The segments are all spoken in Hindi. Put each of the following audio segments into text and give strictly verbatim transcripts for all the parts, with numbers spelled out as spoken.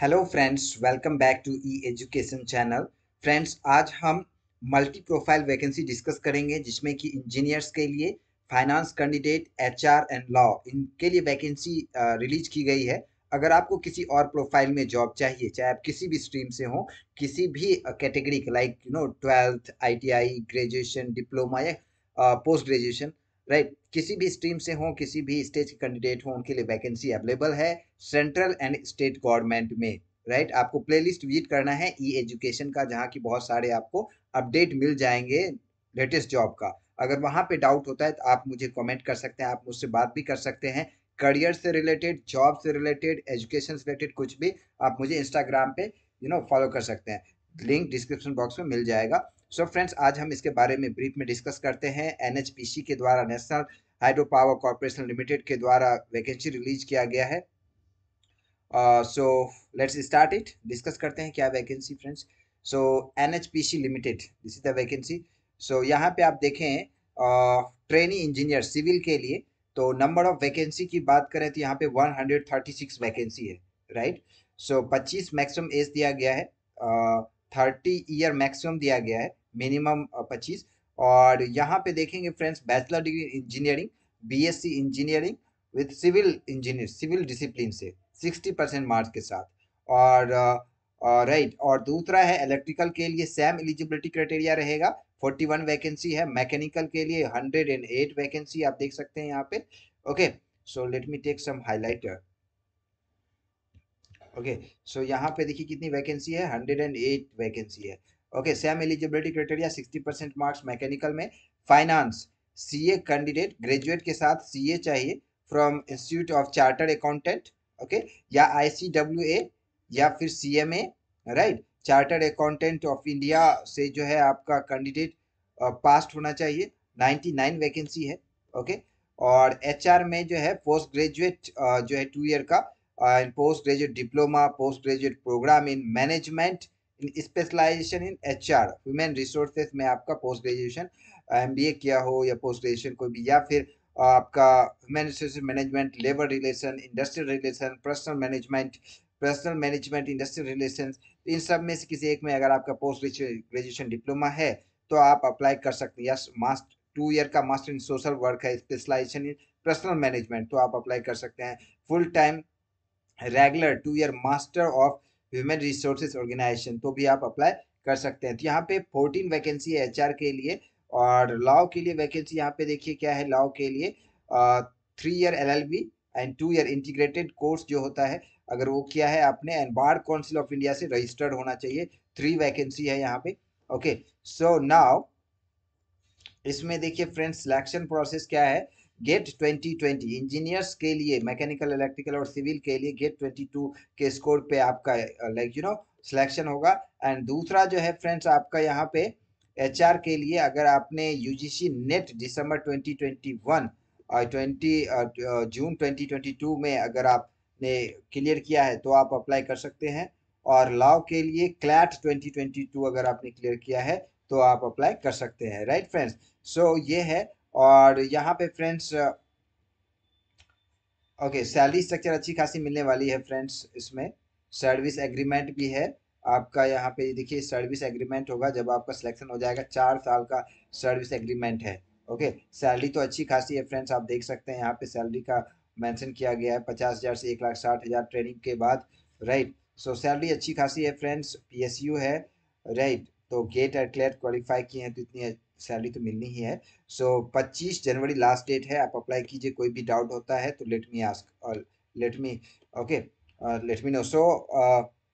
Hello friends, welcome back to E education channel. Friends, आज हम मल्टी प्रोफाइल वैकेंसी डिस्कस करेंगे जिसमें कि इंजीनियर्स के लिए, finance candidate, HR and law, इनके लिए वैकेंसी रिलीज की गई है। अगर आपको किसी और प्रोफाइल में जॉब चाहिए, चाहे आप किसी भी स्ट्रीम से हो, किसी भी कैटेगरी के, like you know twelfth, I T I, graduation, diploma या पोस्ट ग्रेजुएशन, राइट right. किसी भी स्ट्रीम से हों, किसी भी स्टेज के कैंडिडेट हों, उनके लिए वैकेंसी अवेलेबल है सेंट्रल एंड स्टेट गवर्नमेंट में। Right right. आपको प्लेलिस्ट विजिट करना है ई एजुकेशन का, जहां की बहुत सारे आपको अपडेट मिल जाएंगे लेटेस्ट जॉब का। अगर वहां पे डाउट होता है तो आप मुझे कमेंट कर सकते हैं, आप मुझसे बात भी कर सकते हैं। करियर से रिलेटेड, जॉब से रिलेटेड, एजुकेशन से रिलेटेड कुछ भी आप मुझे इंस्टाग्राम पे यू नो फॉलो कर सकते हैं। लिंक डिस्क्रिप्शन बॉक्स में मिल जाएगा। सो so फ्रेंड्स, आज हम इसके बारे में ब्रीफ में डिस्कस करते हैं। एनएचपीसी के द्वारा, national hydro power corporation limited के द्वारा वैकेंसी रिलीज किया गया है। So let's start it, discuss करते हैं क्या vacancy. Friends, so NHPC limited, this is the vacancy. So यहाँ पे आप देखें ट्रेनी इंजीनियर सिविल के लिए, तो नंबर ऑफ वैकेंसी की बात करें तो यहाँ पे one hundred thirty six vacancy है। राइट, सो पच्चीस मैक्सिमम एज दिया गया है, थर्टी ईयर मैक्सिमम दिया गया है, मिनिमम पच्चीस। और यहाँ पे देखेंगे friends, bachelor degree engineering, BSc engineering with civil engineer, civil discipline से साठ परसेंट मार्क्स के साथ। और राइट, और दूसरा है इलेक्ट्रिकल के लिए सेम एलिजिबिलिटी क्राइटेरिया रहेगा, इकतालीस वैकेंसी है। मैकेनिकल के लिए एक सौ आठ वैकेंसी आप देख सकते हैं यहाँ पे। Okay, so let me take some highlighter. Okay, so यहाँ पे देखिए कितनी वैकेंसी है, एक सौ आठ वैकेंसी है। ओके, सेम एलिजिबिलिटी क्राइटेरिया, साठ परसेंट मार्क्स मैकेनिकल में। फाइनेंस, सीए कैंडिडेट, ग्रेजुएट के साथ सीए चाहिए from institute of chartered accountant, okay, या आईसीडब्ल्यूए या फिर CMA, right, chartered accountant of India से जो है आपका कैंडिडेट पास होना चाहिए। निन्यानवे वैकेंसी है। ओके, और एचआर में जो है पोस्ट ग्रेजुएट जो है टू ईयर का, and post graduate diploma, post graduate programme in management, in specialization in HR, human resources में आपका पोस्ट ग्रेजुएशन एमबीए किया हो या पोस्ट ग्रेजुएशन कोई भी, या फिर आपका human resources management, labour relation, industrial relation, personal management, personnel management, industrial relation, इन सब में से किसी एक में अगर आपका पोस्ट ग्रेजुएशन डिप्लोमा है तो आप अप्लाई कर सकते हैं। या मास्टर टू ईयर का मास्टर इन सोशल वर्क है, स्पेशलाइजेशन इन पर्सनल मैनेजमेंट, तो आप अप्लाई कर सकते हैं। Full time regular two year master of human resources organisation, तो भी आप अप्लाई कर सकते हैं। तो यहाँ पे चौदह वैकेंसी है एचआर के लिए। और लॉ के लिए वैकेंसी यहाँ पे देखिए क्या है, लॉ के लिए three year LLB and two year integrated course जो होता है अगर वो किया है आपने, and bar council of India से रजिस्टर्ड होना चाहिए। थ्री वैकेंसी है यहाँ पे। ओके, सो नाउ इसमें देखिए फ्रेंड्स, सिलेक्शन प्रोसेस क्या है। गेट ट्वेंटी ट्वेंटी इंजीनियर्स के लिए, मैकेनिकल, इलेक्ट्रिकल और सिविल के लिए गेट बाईस के स्कोर पे आपका लाइक यू नो सिलेक्शन होगा। एंड दूसरा जो है फ्रेंड्स आपका यहाँ पे एचआर के लिए, अगर आपने UGC NET December twenty twenty one और बीस जून ट्वेंटी ट्वेंटी टू में अगर आपने क्लियर किया है तो आप अप्लाई कर सकते हैं। और लॉ के लिए क्लैट ट्वेंटी ट्वेंटी टू अगर आपने क्लियर किया है तो आप अप्लाई कर सकते हैं। राइट फ्रेंड्स, सो ये है। और यहाँ पे फ्रेंड्स ओके, सैलरी स्ट्रक्चर अच्छी खासी मिलने वाली है फ्रेंड्स। इसमें सर्विस एग्रीमेंट भी है आपका, यहाँ पे देखिए सर्विस एग्रीमेंट होगा जब आपका सिलेक्शन हो जाएगा, चार साल का सर्विस एग्रीमेंट है। ओके, सैलरी तो अच्छी खासी है फ्रेंड्स, आप देख सकते हैं यहाँ पे सैलरी का मेंशन किया गया है पचास हज़ार से एक लाख साठ हज़ार ट्रेनिंग के बाद। राइट, सो सैलरी अच्छी खासी है फ्रेंड्स, पी एस यू है, राइट, तो गेट और क्लैट क्वालिफाई किए हैं तो इतनी सैलरी तो मिलनी ही है। सो पच्चीस जनवरी लास्ट डेट है, आप अप्लाई कीजिए। कोई भी डाउट होता है तो let me ask, let me okay, let me know. So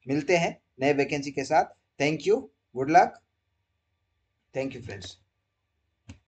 मिलते हैं नए वैकेंसी के साथ। Thank you, good luck, thank you friends.